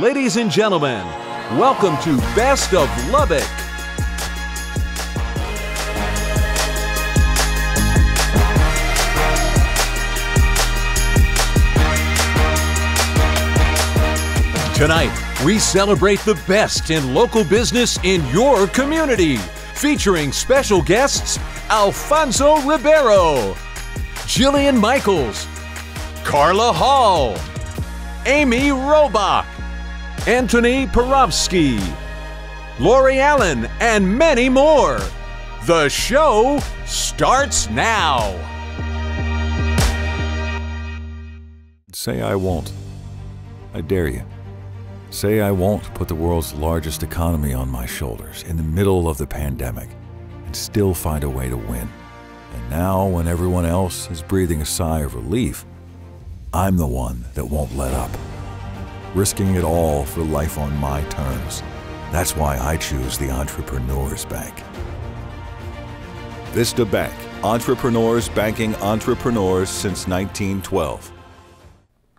Ladies and gentlemen, welcome to Best of Lubbock. Tonight, we celebrate the best in local business in your community, featuring special guests Alfonso Ribeiro, Jillian Michaels, Carla Hall, Amy Robach, Antoni Porowski, Lori Allen, and many more. The show starts now. Say I won't. I dare you. Say I won't put the world's largest economy on my shoulders in the middle of the pandemic and still find a way to win. And now, when everyone else is breathing a sigh of relief, I'm the one that won't let up. Risking it all for life on my terms. That's why I choose the Entrepreneurs Bank. Vista Bank, entrepreneurs banking entrepreneurs since 1912.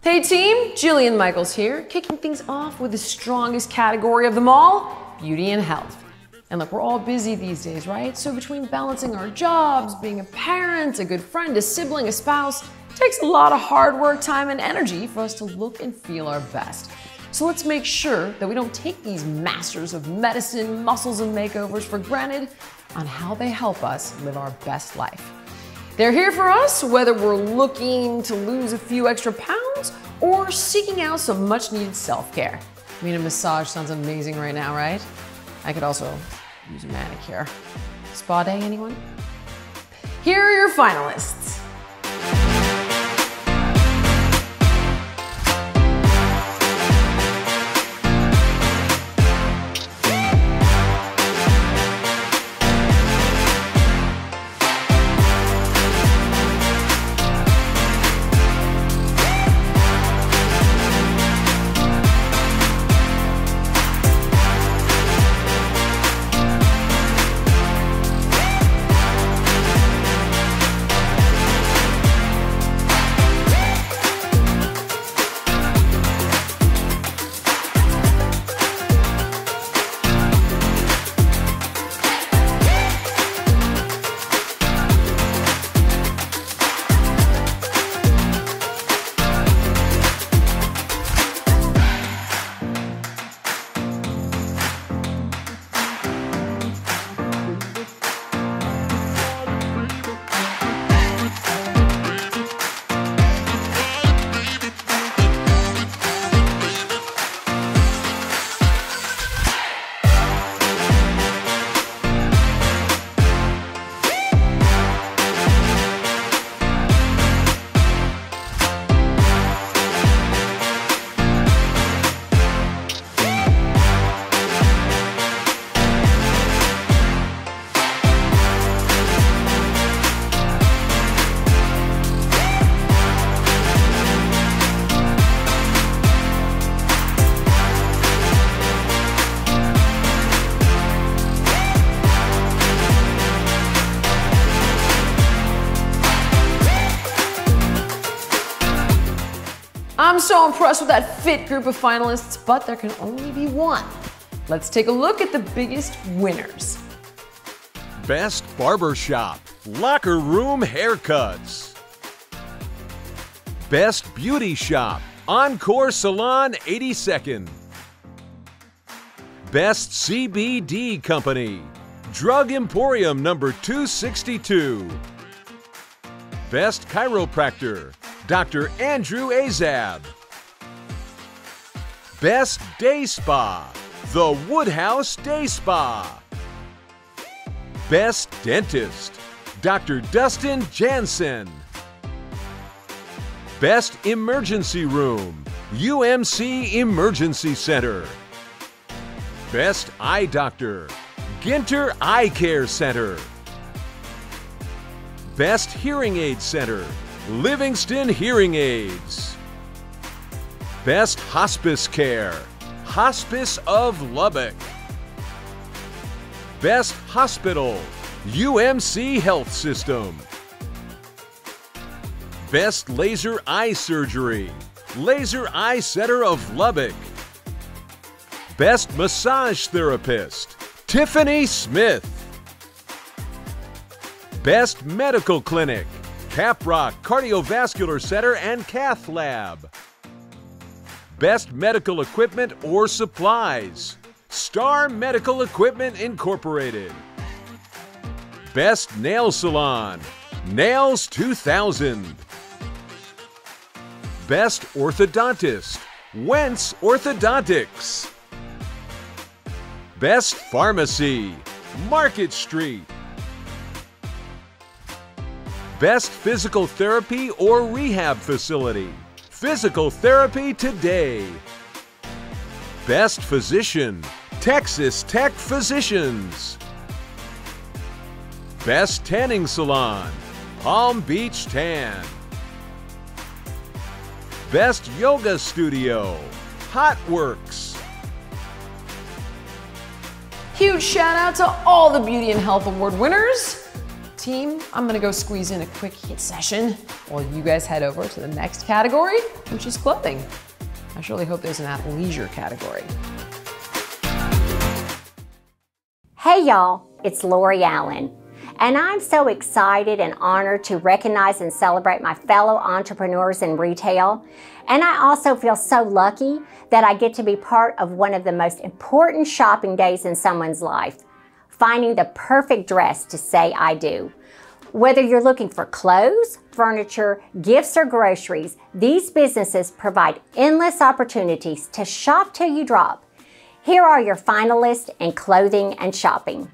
Hey team, Jillian Michaels here, kicking things off with the strongest category of them all, beauty and health. And look, we're all busy these days, right? So between balancing our jobs, being a parent, a good friend, a sibling, a spouse, it takes a lot of hard work, time, and energy for us to look and feel our best. So let's make sure that we don't take these masters of medicine, muscles, and makeovers for granted on how they help us live our best life. They're here for us, whether we're looking to lose a few extra pounds or seeking out some much needed self-care. I mean, a massage sounds amazing right now, right? I could also use a manicure. Spa day, anyone? Here are your finalists. I'm so impressed with that fit group of finalists, but there can only be one. Let's take a look at the biggest winners. Best Barbershop, Locker Room Haircuts. Best Beauty Shop, Encore Salon 82nd. Best CBD Company, Drug Emporium number 262. Best Chiropractor, Dr. Andrew Azab. Best Day Spa, The Woodhouse Day Spa. Best Dentist, Dr. Dustin Jansen. Best Emergency Room, UMC Emergency Center. Best Eye Doctor, Ginter Eye Care Center. Best Hearing Aid Center, Livingston Hearing Aids. Best Hospice Care, Hospice of Lubbock. Best Hospital, UMC Health System. Best Laser Eye Surgery, Laser Eye Center of Lubbock. Best Massage Therapist, Tiffany Smith. Best Medical Clinic, CapRock Cardiovascular Center and Cath Lab. Best Medical Equipment or Supplies, Star Medical Equipment Incorporated. Best Nail Salon, Nails 2000. Best Orthodontist, Wentz Orthodontics. Best Pharmacy, Market Street. Best Physical Therapy or Rehab Facility, Physical Therapy Today. Best Physician, Texas Tech Physicians. Best Tanning Salon, Palm Beach Tan. Best Yoga Studio, Hot Works. Huge shout out to all the Beauty and Health Award winners. Team, I'm gonna go squeeze in a quick hit session while you guys head over to the next category, which is clothing. I surely hope there's an athleisure category. Hey y'all, it's Lori Allen. And I'm so excited and honored to recognize and celebrate my fellow entrepreneurs in retail. And I also feel so lucky that I get to be part of one of the most important shopping days in someone's life, finding the perfect dress to say I do. Whether you're looking for clothes, furniture, gifts, or groceries, these businesses provide endless opportunities to shop till you drop. Here are your finalists in clothing and shopping.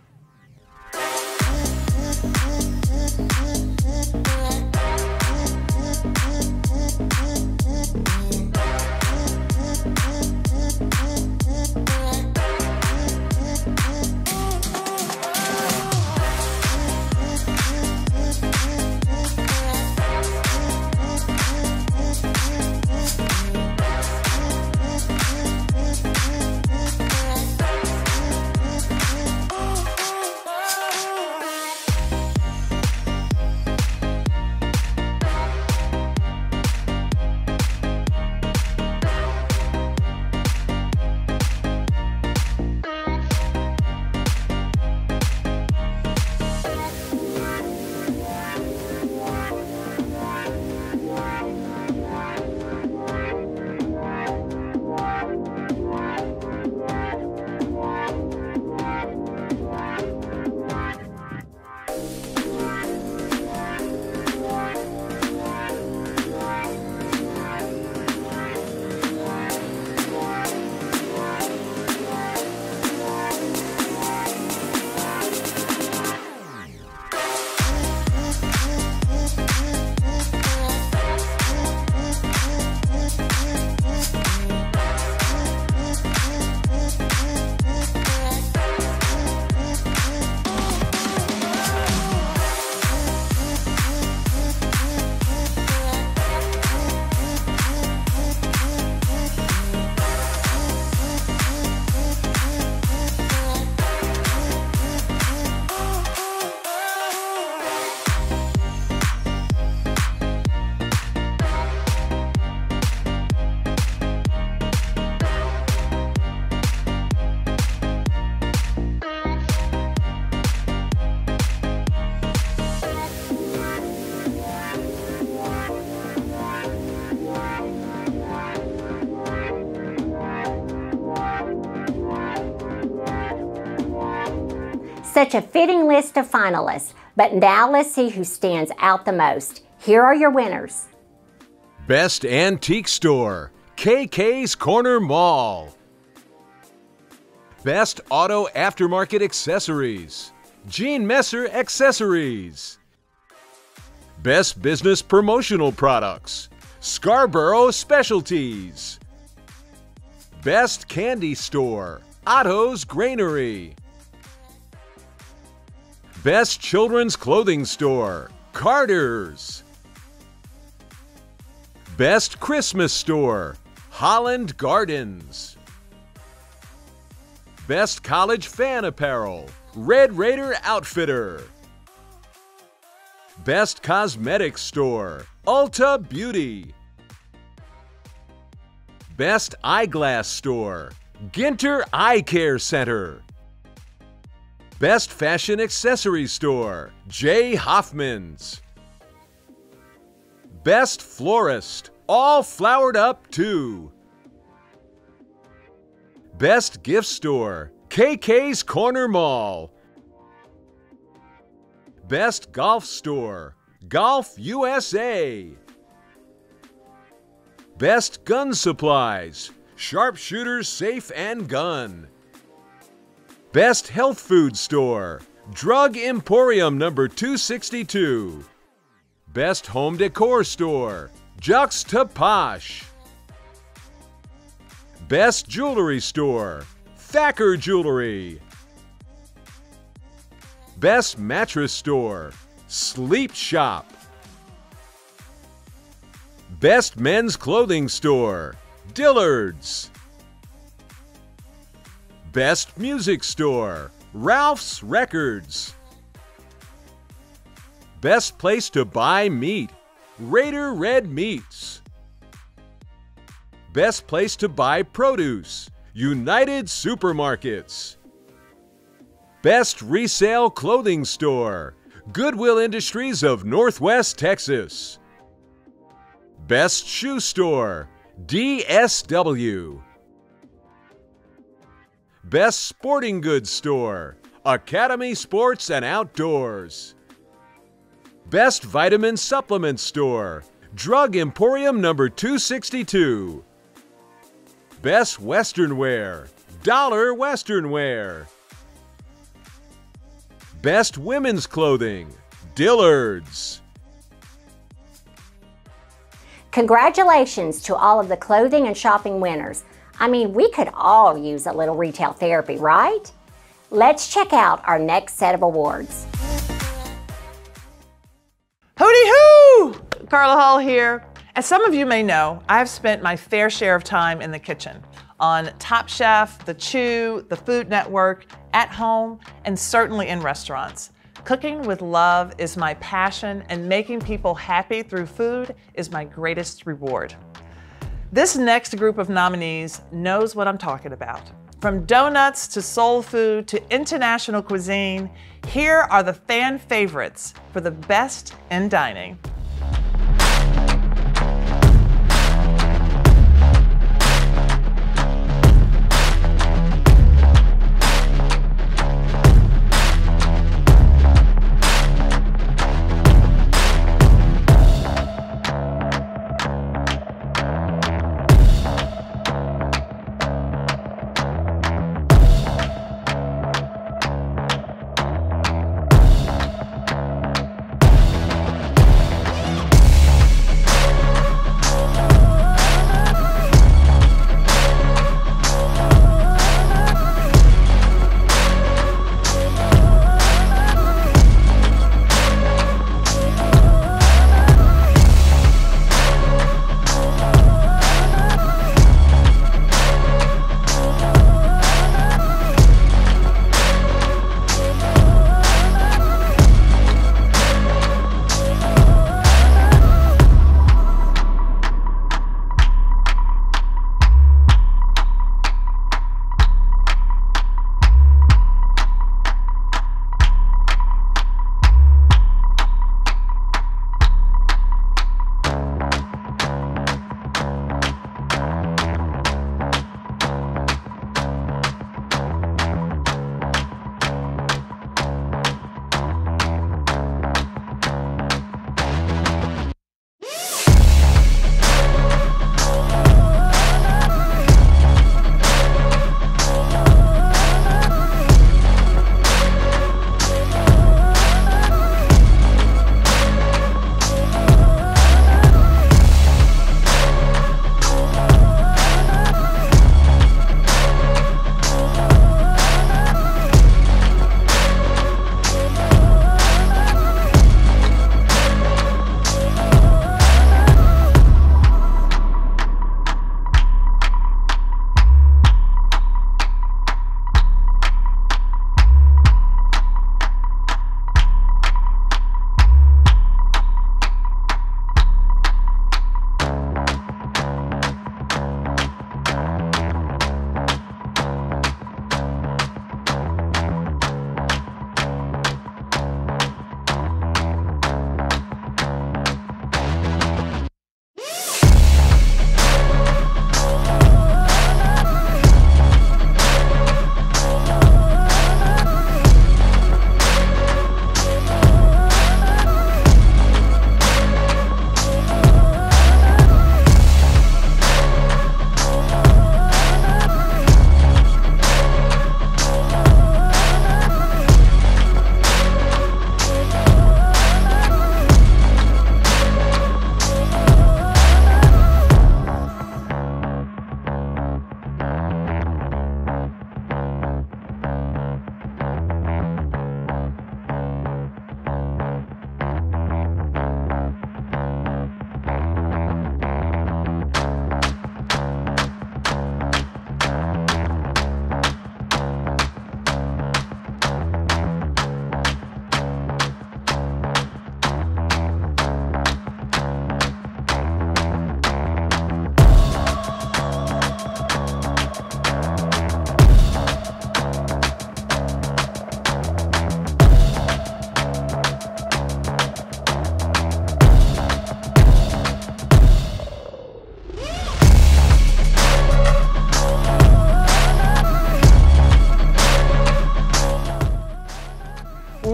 Such a fitting list of finalists, but now let's see who stands out the most. Here are your winners. Best Antique Store, KK's Corner Mall. Best Auto Aftermarket Accessories, Gene Messer Accessories. Best Business Promotional Products, Scarborough Specialties. Best Candy Store, Otto's Granary. Best Children's Clothing Store, Carter's. Best Christmas Store, Holland Gardens. Best College Fan Apparel, Red Raider Outfitter. Best Cosmetics Store, Ulta Beauty. Best Eyeglass Store, Ginter Eye Care Center. Best Fashion Accessories Store, J. Hoffman's. Best Florist, all flowered up too. Best Gift Store, KK's Corner Mall. Best Golf Store, Golf USA. Best Gun Supplies, Sharpshooters Safe and Gun. Best Health Food Store, Drug Emporium number 262. Best Home Decor Store, Juxtaposh. Best Jewelry Store, Thacker Jewelry. Best Mattress Store, Sleep Shop. Best Men's Clothing Store, Dillard's. Best Music Store, Ralph's Records. Best Place to Buy Meat, Raider Red Meats. Best Place to Buy Produce, United Supermarkets. Best Resale Clothing Store, Goodwill Industries of Northwest Texas. Best Shoe Store, DSW. Best Sporting Goods Store, Academy Sports and Outdoors. Best Vitamin Supplement Store, Drug Emporium number 262. Best Western Wear, Dollar Western Wear. Best Women's Clothing, Dillard's. Congratulations to all of the clothing and shopping winners. I mean, we could all use a little retail therapy, right? Let's check out our next set of awards. Hooty hoo! Carla Hall here. As some of you may know, I've spent my fair share of time in the kitchen on Top Chef, The Chew, The Food Network, at home, and certainly in restaurants. Cooking with love is my passion, and making people happy through food is my greatest reward. This next group of nominees knows what I'm talking about. From donuts to soul food to international cuisine, here are the fan favorites for the best in dining.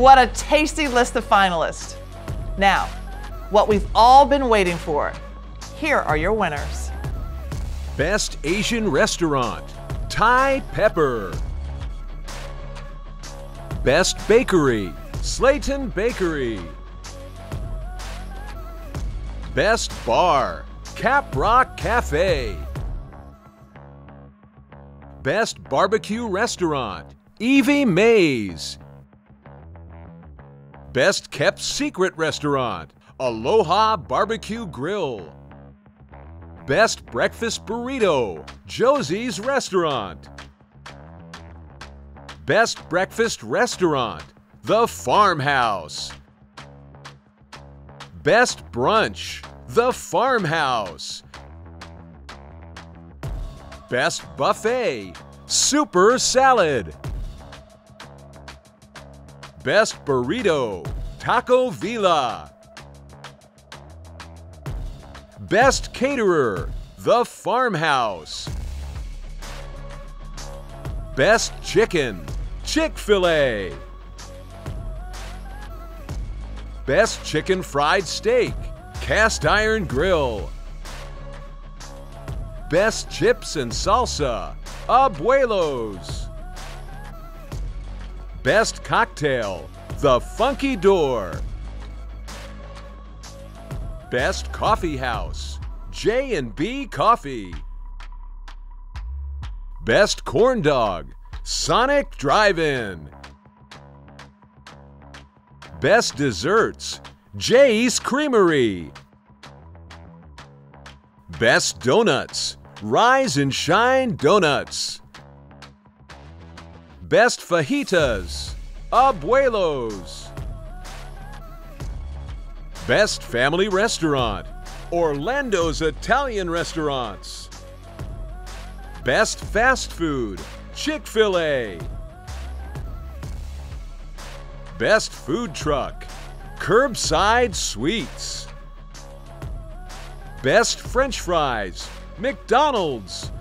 What a tasty list of finalists. Now, what we've all been waiting for. Here are your winners. Best Asian Restaurant, Thai Pepper. Best Bakery, Slayton Bakery. Best Bar, Cap Rock Cafe. Best Barbecue Restaurant, Evie Mae's. Best Kept Secret Restaurant, Aloha Barbecue Grill. Best Breakfast Burrito, Josie's Restaurant. Best Breakfast Restaurant, The Farmhouse. Best Brunch, The Farmhouse. Best Buffet, Super Salad. Best Burrito, Taco Villa. Best Caterer, The Farmhouse. Best Chicken, Chick-fil-A. Best Chicken Fried Steak, Cast Iron Grill. Best Chips and Salsa, Abuelo's. Best Cocktail, The Funky Door. Best Coffee House, J&B Coffee. Best Corn Dog, Sonic Drive-In. Best Desserts, Jay's Creamery. Best Donuts, Rise and Shine Donuts. Best Fajitas, Abuelo's. Best Family Restaurant, Orlando's Italian Restaurants. Best Fast Food, Chick-fil-A. Best Food Truck, Curbside Sweets. Best French Fries, McDonald's.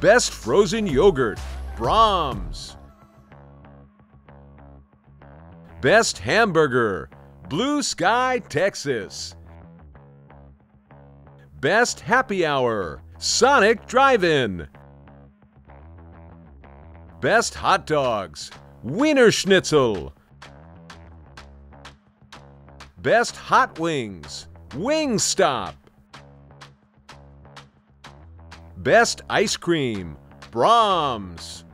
Best Frozen Yogurt, Brahms. Best Hamburger, Blue Sky, Texas. Best Happy Hour, Sonic Drive-In. Best Hot Dogs, Wiener Schnitzel. Best Hot Wings, Wingstop. Best Ice Cream, Brahms.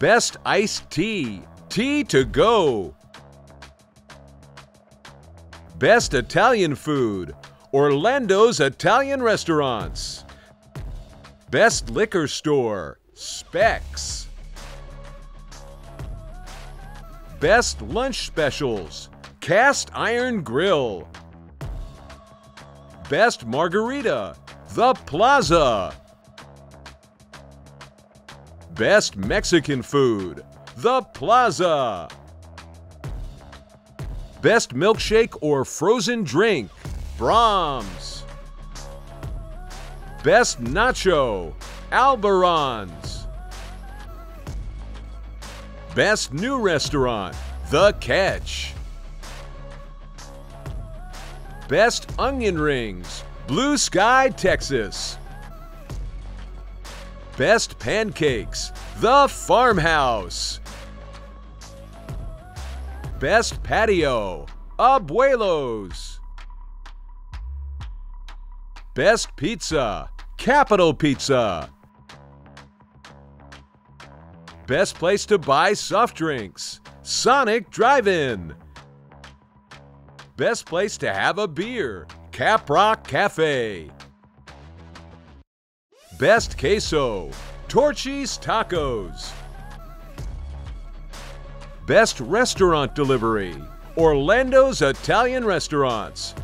Best Iced Tea, Tea to Go. Best Italian Food, Orlando's Italian Restaurants. Best Liquor Store, Specs. Best Lunch Specials, Cast Iron Grill. Best Margarita, The Plaza. Best Mexican Food, The Plaza. Best Milkshake or Frozen Drink, Brahms. Best Nacho, Albaron's. Best New Restaurant, The Catch. Best Onion Rings, Blue Sky, Texas. Best Pancakes, The Farmhouse. Best Patio, Abuelo's. Best Pizza, Capital Pizza. Best Place to Buy Soft Drinks, Sonic Drive-In. Best Place to Have a Beer, Cap Rock Cafe. Best Queso, Torchy's Tacos. Best Restaurant Delivery, Orlando's Italian Restaurants.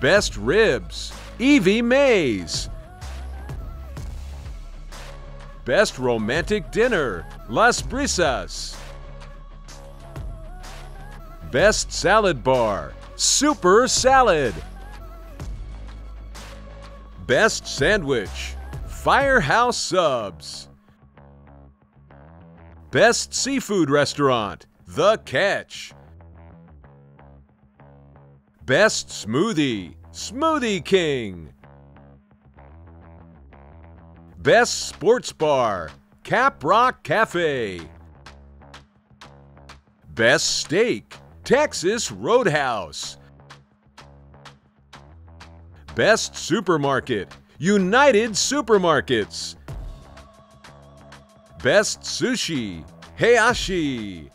Best Ribs, Evie Mae's. Best Romantic Dinner, Las Brisas. Best Salad Bar, Super Salad. Best Sandwich, Firehouse Subs. Best Seafood Restaurant, The Catch. Best Smoothie, Smoothie King. Best Sports Bar, Cap Rock Cafe. Best Steak, Texas Roadhouse. Best Supermarket, United Supermarkets. Best Sushi, Hayashi.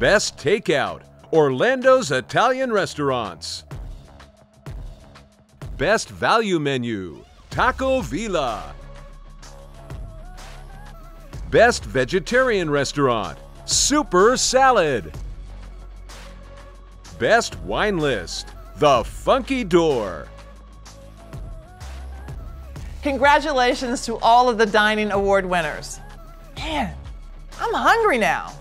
Best Takeout, Orlando's Italian Restaurants. Best Value Menu, Taco Villa. Best Vegetarian Restaurant, Super Salad. Best Wine List, The Funky Door. Congratulations to all of the dining award winners. Man, I'm hungry now.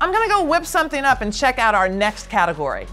I'm gonna go whip something up and check out our next category.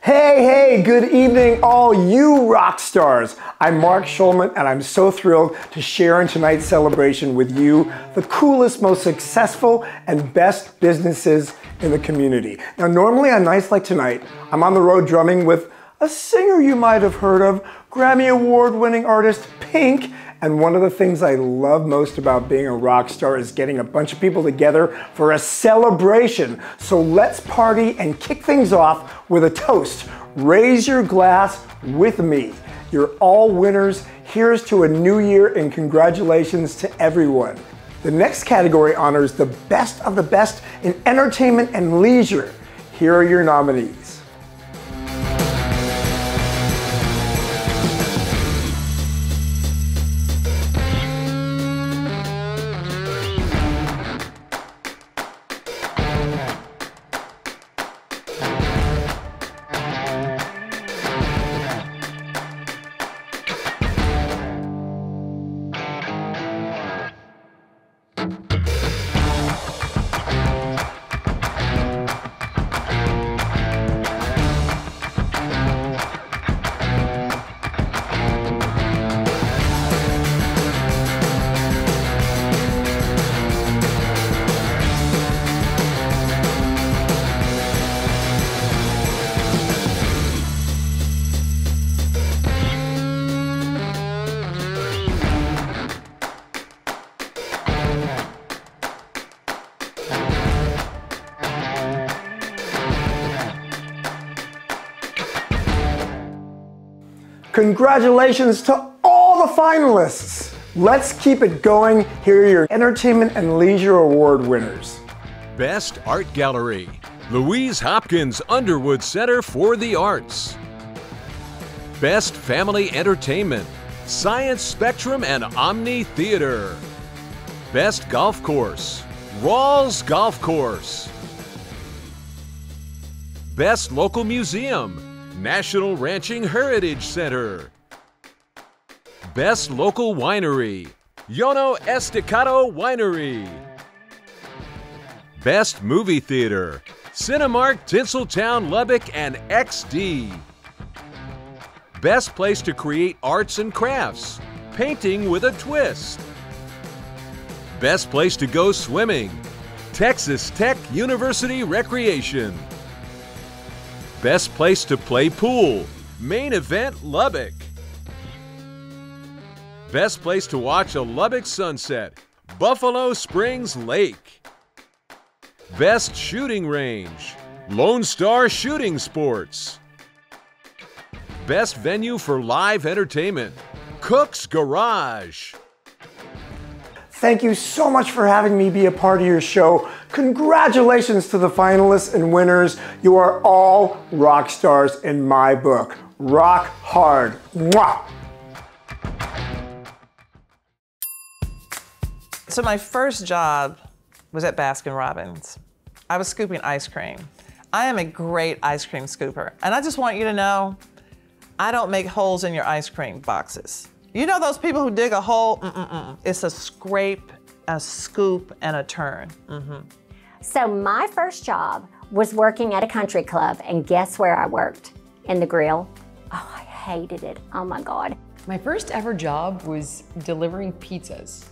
Hey, good evening, all you rock stars. I'm Mark Schulman, and I'm so thrilled to share in tonight's celebration with you, the coolest, most successful, and best businesses in the community. Now, normally on nights like tonight, I'm on the road drumming with a singer you might have heard of, Grammy Award-winning artist Pink. And one of the things I love most about being a rock star is getting a bunch of people together for a celebration. So let's party and kick things off with a toast. Raise your glass with me. You're all winners. Here's to a new year, and congratulations to everyone. The next category honors the best of the best in entertainment and leisure. Here are your nominees. Congratulations to all the finalists. Let's keep it going. Here are your Entertainment and Leisure Award winners. Best Art Gallery, Louise Hopkins Underwood Center for the Arts. Best Family Entertainment, Science Spectrum and Omni Theater. Best Golf Course, Rawls Golf Course. Best Local Museum, National Ranching Heritage Center. Best Local Winery, Yono Estacado Winery. Best Movie Theater, Cinemark Tinseltown Lubbock and XD. Best Place to Create Arts and Crafts, Painting with a Twist. Best Place to Go Swimming, Texas Tech University Recreation. Best Place to Play Pool, Main Event Lubbock. Best Place to Watch a Lubbock Sunset, Buffalo Springs Lake. Best Shooting Range, Lone Star Shooting Sports. Best Venue for Live Entertainment, Cook's Garage. Thank you so much for having me be a part of your show. Congratulations to the finalists and winners. You are all rock stars in my book. Rock hard. Mwah! So my first job was at Baskin Robbins. I was scooping ice cream. I am a great ice cream scooper. And I just want you to know, I don't make holes in your ice cream boxes. You know those people who dig a hole? It's a scrape, a scoop, and a turn. So my first job was working at a country club, and guess where I worked? In the grill. Oh, I hated it. Oh my God. My first ever job was delivering pizzas.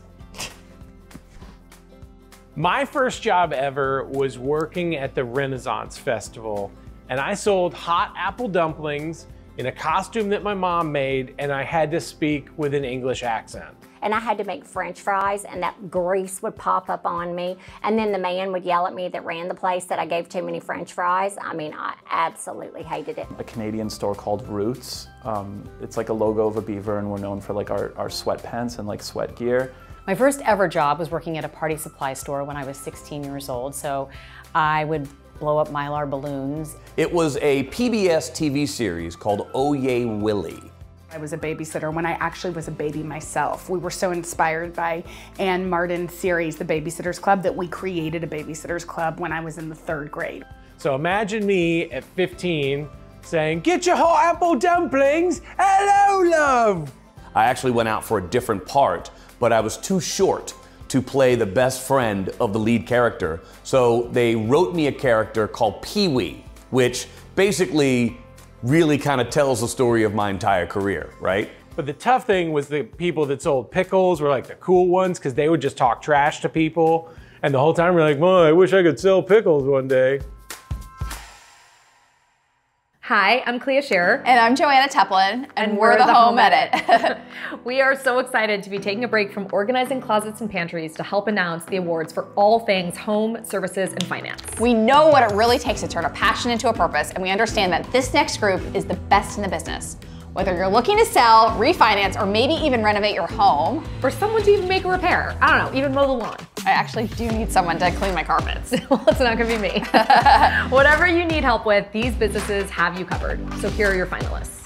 My first job ever was working at the Renaissance Festival, and I sold hot apple dumplings in a costume that my mom made, and I had to speak with an English accent. And I had to make French fries, and that grease would pop up on me. And then the man would yell at me that ran the place that I gave too many French fries. I mean, I absolutely hated it. A Canadian store called Roots. It's like a logo of a beaver, and we're known for like our sweatpants and like sweat gear. My first ever job was working at a party supply store when I was 16 years old. So I would blow up Mylar balloons. It was a PBS TV series called Oh Yay Willie. I was a babysitter when I actually was a baby myself. We were so inspired by Ann Martin's series, The Babysitter's Club, that we created a babysitter's club when I was in the 3rd grade. So imagine me at 15 saying, "Get your hot apple dumplings, hello love." I actually went out for a different part, but I was too short to play the best friend of the lead character. So they wrote me a character called Pee-wee, which basically really kind of tells the story of my entire career, right? But the tough thing was the people that sold pickles were like the cool ones, because they would just talk trash to people. And the whole time we're like, well, I wish I could sell pickles one day. Hi, I'm Clea Scherer. And I'm Joanna Teplin. And we're the Home Edit. We are so excited to be taking a break from organizing closets and pantries to help announce the awards for all things home, services, and finance. We know what it really takes to turn a passion into a purpose, and we understand that this next group is the best in the business. Whether you're looking to sell, refinance, or maybe even renovate your home. Or someone to even make a repair. I don't know, even mow the lawn. I actually do need someone to clean my carpets. Well, it's not gonna be me. Whatever you need help with, these businesses have you covered. So here are your finalists.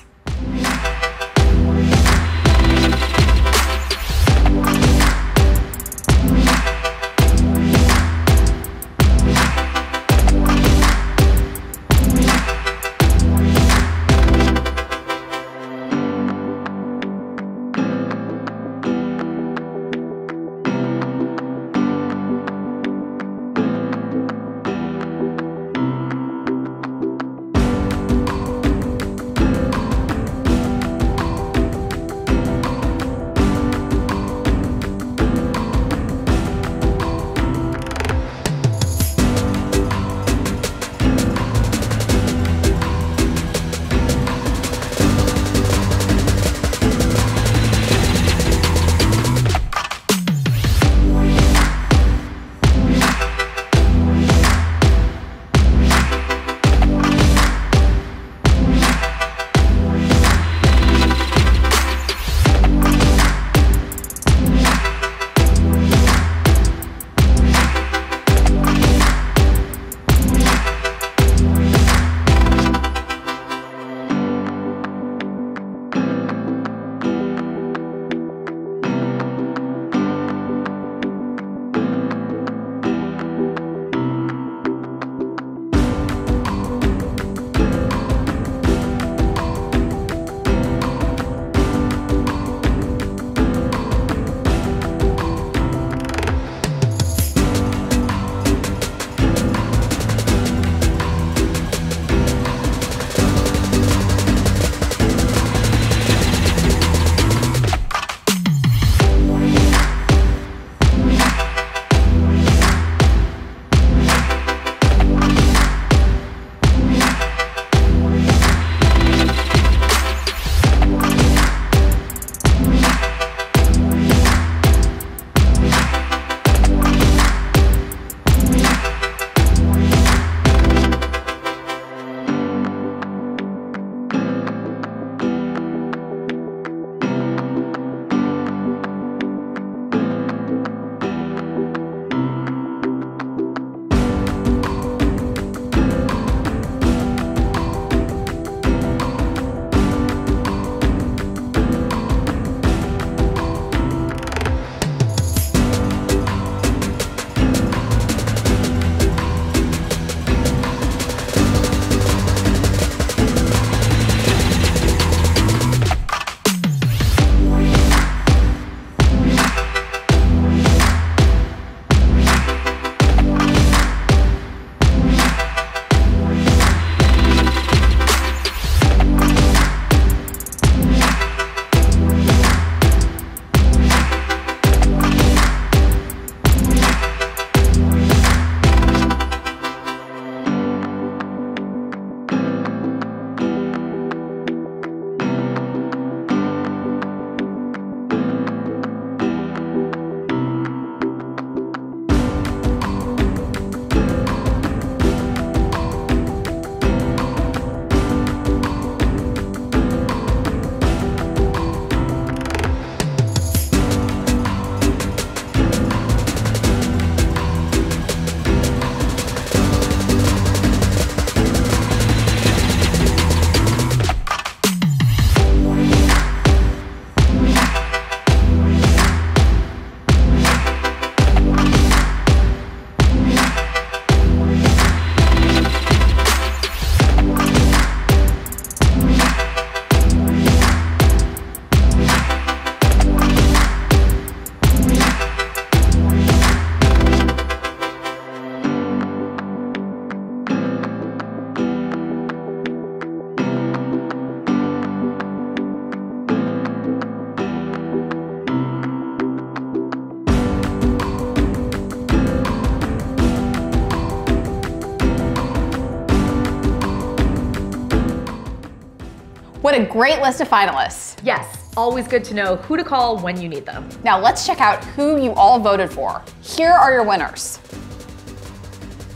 What a great list of finalists. Yes, always good to know who to call when you need them. Now let's check out who you all voted for. Here are your winners.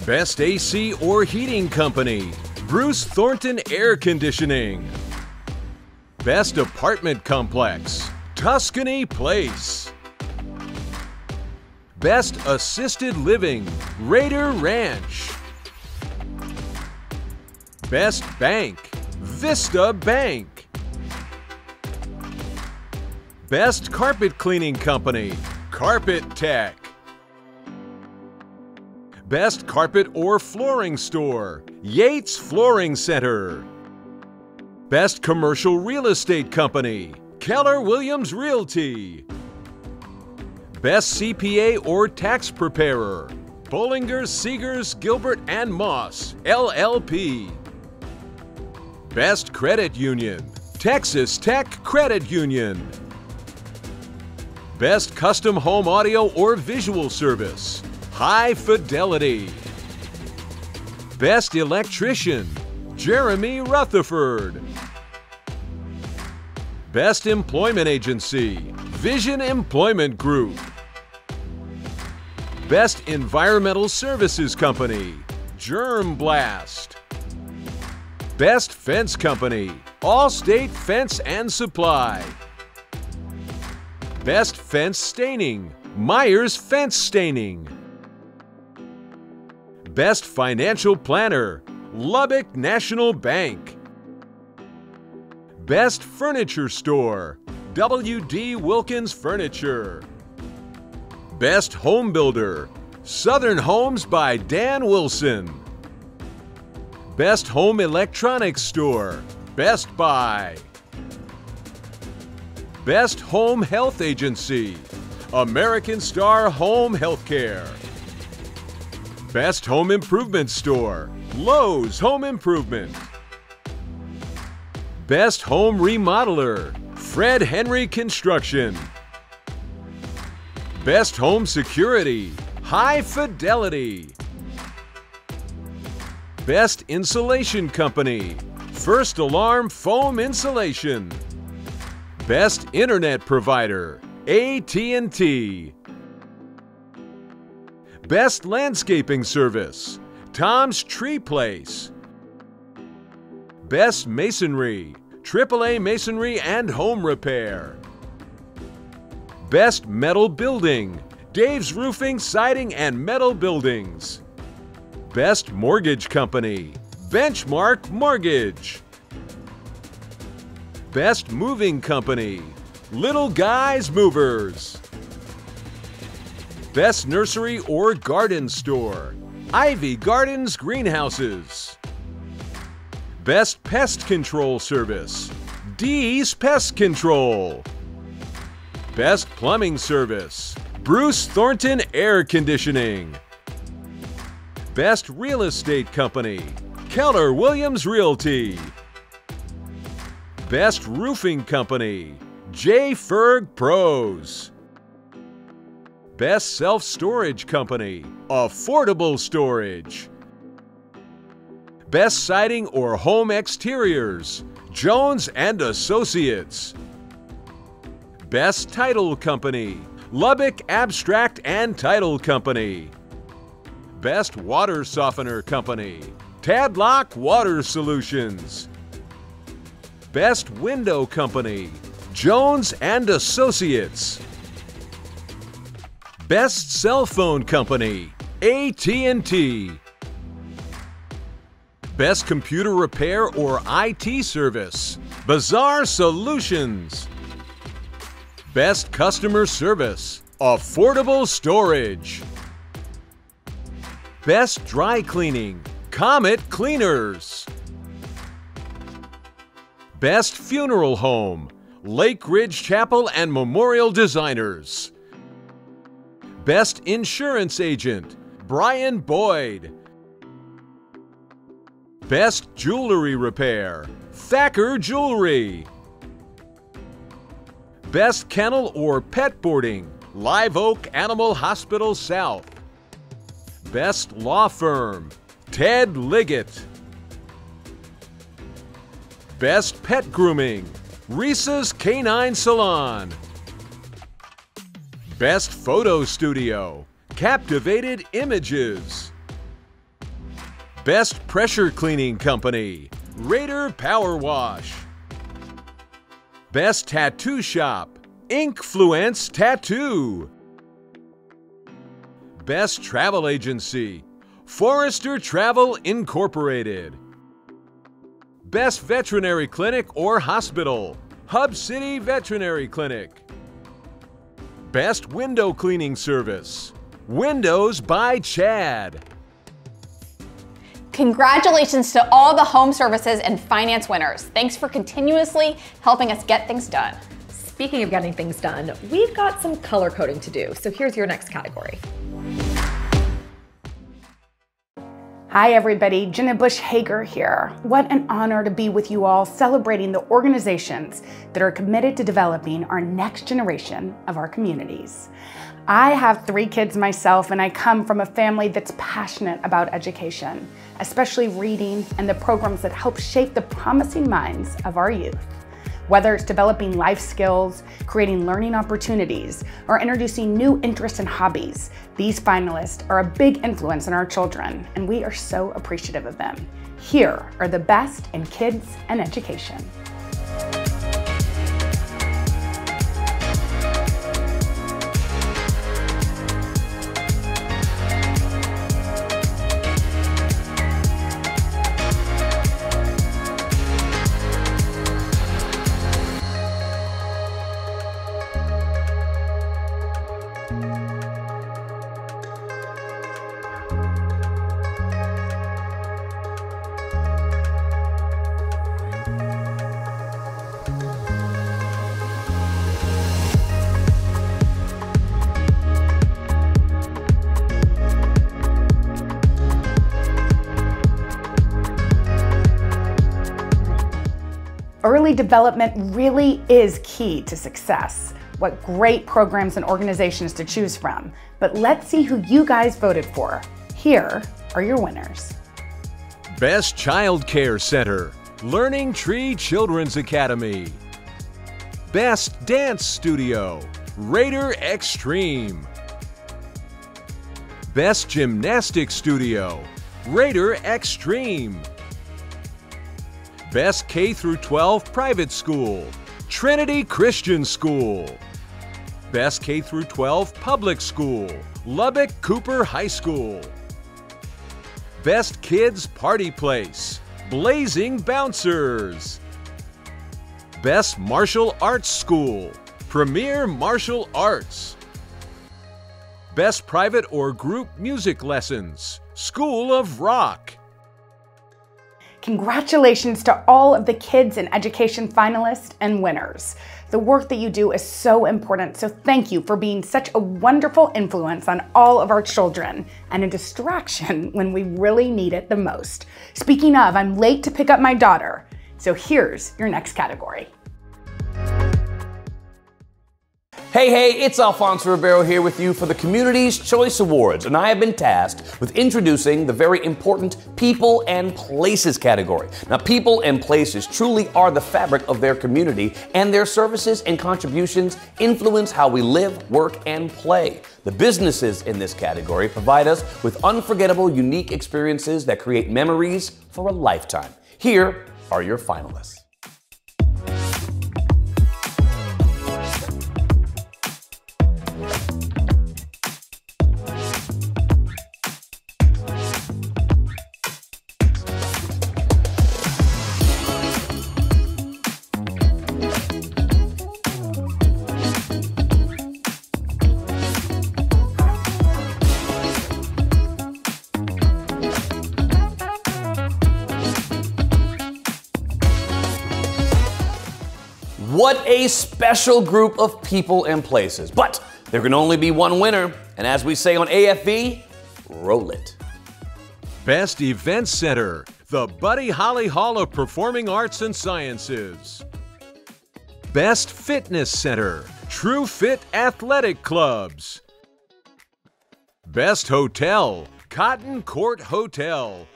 Best AC or heating company, Bruce Thornton Air Conditioning. Best apartment complex, Tuscany Place. Best assisted living, Raider Ranch. Best bank, Vista Bank. Best carpet cleaning company, Carpet Tech. Best carpet or flooring store, Yates Flooring Center. Best commercial real estate company, Keller Williams Realty. Best CPA or tax preparer, Bollinger, Seegers, Gilbert & Moss, LLP. Best credit union, Texas Tech Credit Union. Best custom home audio or visual service, High Fidelity. Best electrician, Jeremy Rutherford. Best employment agency, Vision Employment Group. Best environmental services company, Germ Blast. Best fence company, Allstate Fence and Supply. Best fence staining, Myers Fence Staining. Best financial planner, Lubbock National Bank. Best furniture store, W.D. Wilkins Furniture. Best home builder, Southern Homes by Dan Wilson. Best home electronics store, Best Buy. Best home health agency, American Star Home Healthcare. Best home improvement store, Lowe's Home Improvement. Best home remodeler, Fred Henry Construction. Best home security, High Fidelity. Best insulation company, First Alarm Foam Insulation. Best internet provider, AT&T. Best landscaping service, Tom's Tree Place. Best masonry, AAA Masonry and Home Repair. Best metal building, Dave's Roofing, Siding and Metal Buildings. Best mortgage company, Benchmark Mortgage. Best moving company, Little Guys Movers. Best nursery or garden store, Ivy Gardens Greenhouses. Best pest control service, Dee's Pest Control. Best plumbing service, Bruce Thornton Air Conditioning. Best real estate company, Keller Williams Realty. Best roofing company, J. Ferg Pros. Best self-storage company, Affordable Storage. Best siding or home exteriors, Jones & Associates. Best title company, Lubbock Abstract and Title Company. Best water softener company, Tadlock Water Solutions. Best window company, Jones & Associates. Best cell phone company, AT&T. Best computer repair or IT service, Bazaar Solutions. Best customer service, Affordable Storage. Best dry cleaning, Comet Cleaners. Best funeral home, Lake Ridge Chapel and Memorial Designers. Best insurance agent, Brian Boyd. Best jewelry repair, Thacker Jewelry. Best kennel or pet boarding, Live Oak Animal Hospital South. Best law firm, Ted Liggett. Best Pet Grooming, Reese's Canine Salon. Best Photo Studio, Captivated Images. Best Pressure Cleaning Company, Raider Power Wash. Best Tattoo Shop, Inkfluence Tattoo. Best Travel Agency, Forrester Travel Incorporated. Best Veterinary Clinic or Hospital, Hub City Veterinary Clinic. Best Window Cleaning Service, Windows by Chad. Congratulations to all the home services and finance winners. Thanks for continuously helping us get things done. Speaking of getting things done, we've got some color coding to do, so here's your next category. Hi everybody, Jenna Bush Hager here. What an honor to be with you all celebrating the organizations that are committed to developing our next generation of our communities. I have 3 kids myself, and I come from a family that's passionate about education, especially reading and the programs that help shape the promising minds of our youth. Whether it's developing life skills, creating learning opportunities, or introducing new interests and hobbies, these finalists are a big influence on our children, and we are so appreciative of them. Here are the best in kids and education. Early development really is key to success. What great programs and organizations to choose from. But let's see who you guys voted for. Here are your winners. Best Child Care Center, Learning Tree Children's Academy. Best Dance Studio, Raider Extreme. Best Gymnastics Studio, Raider Extreme. Best K-12 Private School, Trinity Christian School. Best K-12 Public School, Lubbock Cooper High School. Best Kids Party Place, Blazing Bouncers. Best Martial Arts School, Premier Martial Arts. Best Private or Group Music Lessons, School of Rock. Congratulations to all of the kids and education finalists and winners. The work that you do is so important, so thank you for being such a wonderful influence on all of our children and a distraction when we really need it the most. Speaking of, I'm late to pick up my daughter, so here's your next category. Hey, it's Alfonso Ribeiro here with you for the Community's Choice Awards, and I have been tasked with introducing the very important People and Places category. Now, people and places truly are the fabric of their community, and their services and contributions influence how we live, work, and play. The businesses in this category provide us with unforgettable, unique experiences that create memories for a lifetime. Here are your finalists. What a special group of people and places. But there can only be one winner, and as we say on AFV, roll it. Best Event Center, the Buddy Holly Hall of Performing Arts and Sciences. Best Fitness Center, True Fit Athletic Clubs. Best Hotel, Cotton Court Hotel.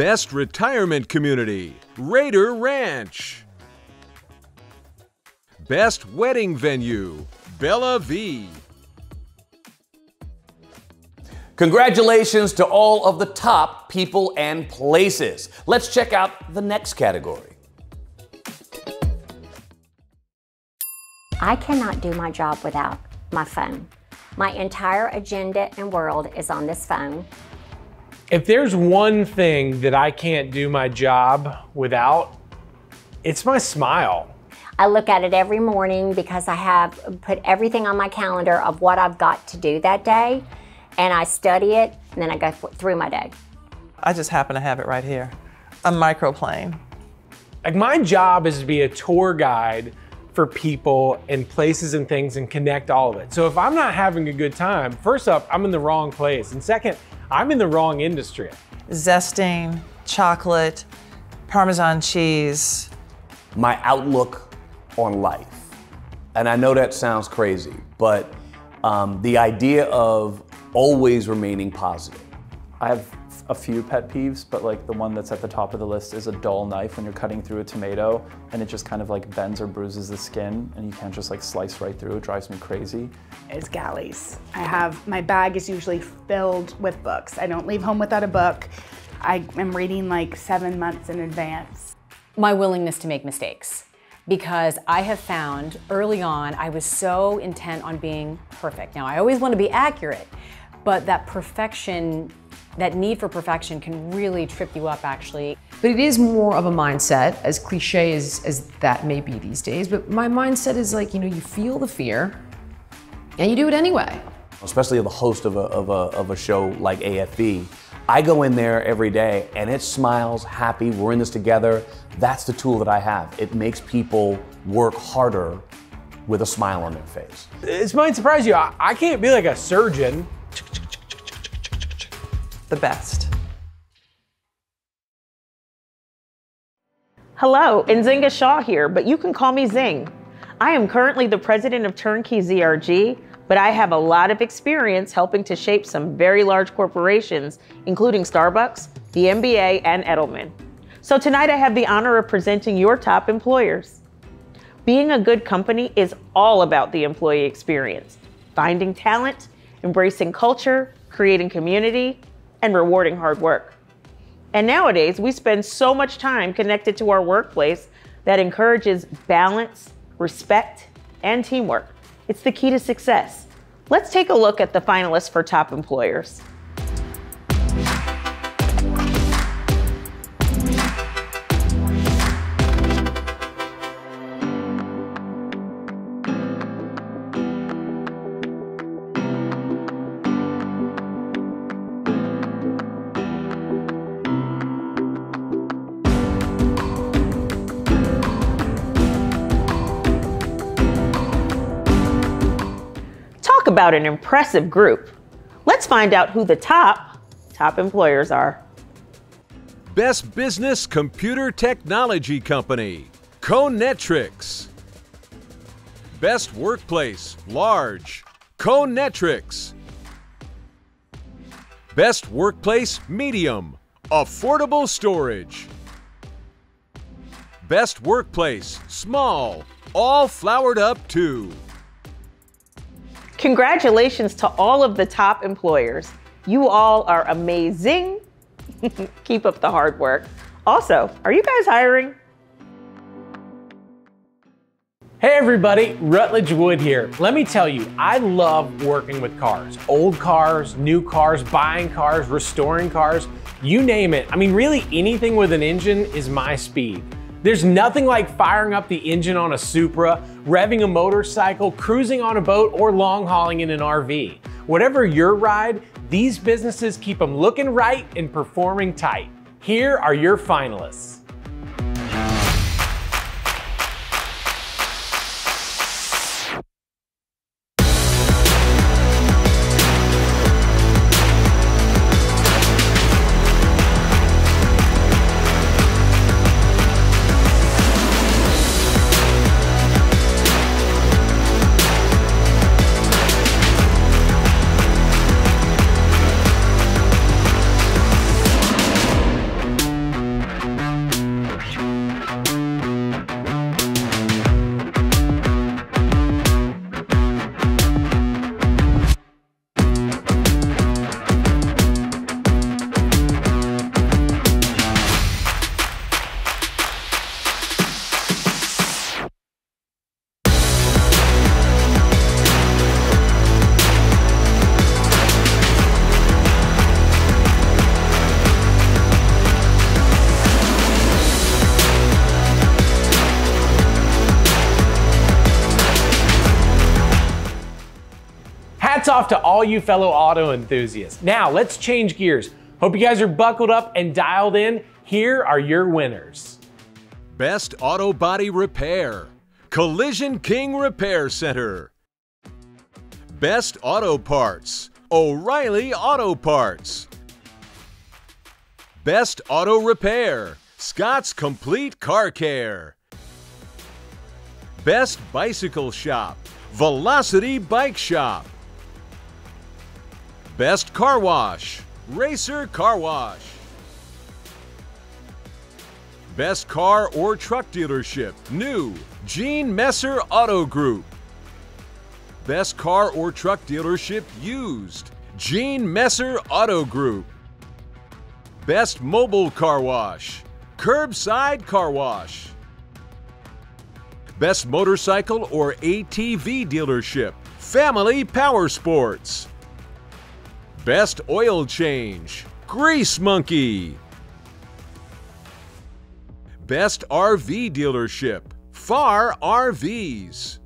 best retirement community, Raider Ranch. Best wedding venue, Bella V. Congratulations to all of the top people and places. Let's check out the next category. I cannot do my job without my phone. My entire agenda and world is on this phone. If there's one thing that I can't do my job without, it's my smile. I look at it every morning because I have put everything on my calendar of what I've got to do that day. And I study it, and then I go through my day. I just happen to have it right here, a microplane. Like, my job is to be a tour guide for people and places and things and connect all of it. So if I'm not having a good time, first up, I'm in the wrong place. And second, I'm in the wrong industry. Zesting, chocolate, Parmesan cheese. My outlook on life. And I know that sounds crazy, but the idea of always remaining positive. I have a few pet peeves, but like the one that's at the top of the list is a dull knife when you're cutting through a tomato and it just kind of like bends or bruises the skin and you can't just like slice right through. It drives me crazy. It's galleys. I have, my bag is usually filled with books. I don't leave home without a book. I am reading like 7 months in advance. My willingness to make mistakes, because I have found early on, I was so intent on being perfect. Now I always want to be accurate, but that perfection, that need for perfection can really trip you up actually. But it is more of a mindset, as cliche as that may be these days, but my mindset is like, you know, you feel the fear and you do it anyway. Especially as the host of a show like AFE, I go in there every day and it's smiles, happy, we're in this together. That's the tool that I have. It makes people work harder with a smile on their face. This might surprise you, I can't be like a surgeon. The best. Hello, Nzinga Shaw here, but you can call me Zing. I am currently the president of Turnkey ZRG, but I have a lot of experience helping to shape some very large corporations, including Starbucks, the NBA, and Edelman. So tonight I have the honor of presenting your top employers. Being a good company is all about the employee experience, finding talent, embracing culture, creating community, and rewarding hard work. And nowadays, we spend so much time connected to our workplace that encourages balance, respect, and teamwork. It's the key to success. Let's take a look at the finalists for top employers. About an impressive group. Let's find out who the top employers are. Best business computer technology company, Conetrix. Best workplace, large, Conetrix. Best workplace, medium, Affordable Storage. Best workplace, small, All Flowered Up Too. Congratulations to all of the top employers. You all are amazing. Keep up the hard work. Also, are you guys hiring? Hey everybody, Rutledge Wood here. Let me tell you, I love working with cars. Old cars, new cars, buying cars, restoring cars, you name it. I mean, really anything with an engine is my speed. There's nothing like firing up the engine on a Supra, revving a motorcycle, cruising on a boat, or long hauling in an RV. Whatever your ride, these businesses keep them looking right and performing tight. Here are your finalists. Hats off to all you fellow auto enthusiasts. Now let's change gears. Hope you guys are buckled up and dialed in. Here are your winners. Best Auto Body Repair, Collision King Repair Center. Best Auto Parts, O'Reilly Auto Parts. Best Auto Repair, Scott's Complete Car Care. Best Bicycle Shop, Velocity Bike Shop. Best Car Wash, Racer Car Wash. Best Car or Truck Dealership, new, Gene Messer Auto Group. Best Car or Truck Dealership, used, Gene Messer Auto Group. Best Mobile Car Wash, Curbside Car Wash. Best Motorcycle or ATV Dealership, Family Power Sports. Best Oil Change, Grease Monkey. Best RV Dealership, Far RVs.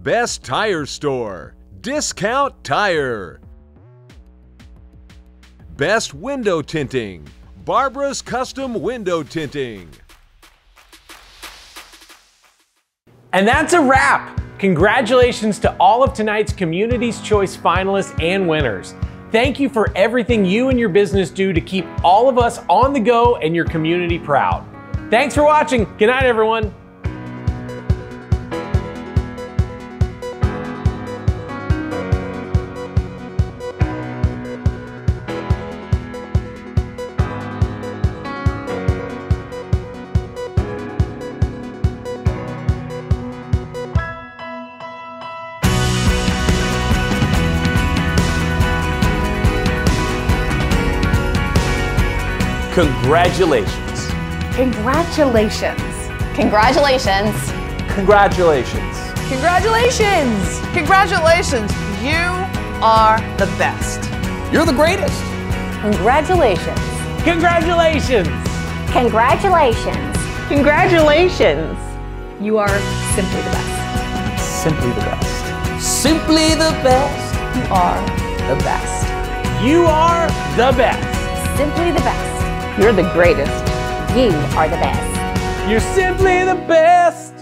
Best Tire Store, Discount Tire. Best Window Tinting, Barbara's Custom Window Tinting. And that's a wrap. Congratulations to all of tonight's Community's Choice finalists and winners. Thank you for everything you and your business do to keep all of us on the go and your community proud. Thanks for watching. Good night, everyone. Congratulations. Congratulations. Congratulations. Congratulations. Congratulations. Congratulations. You are the best. You're the greatest. Congratulations. Congratulations. Congratulations. Congratulations. You are simply the best. Simply the best. Simply the best. You are the best. You are the best. Simply the best. You're the greatest. You are the best. You're simply the best.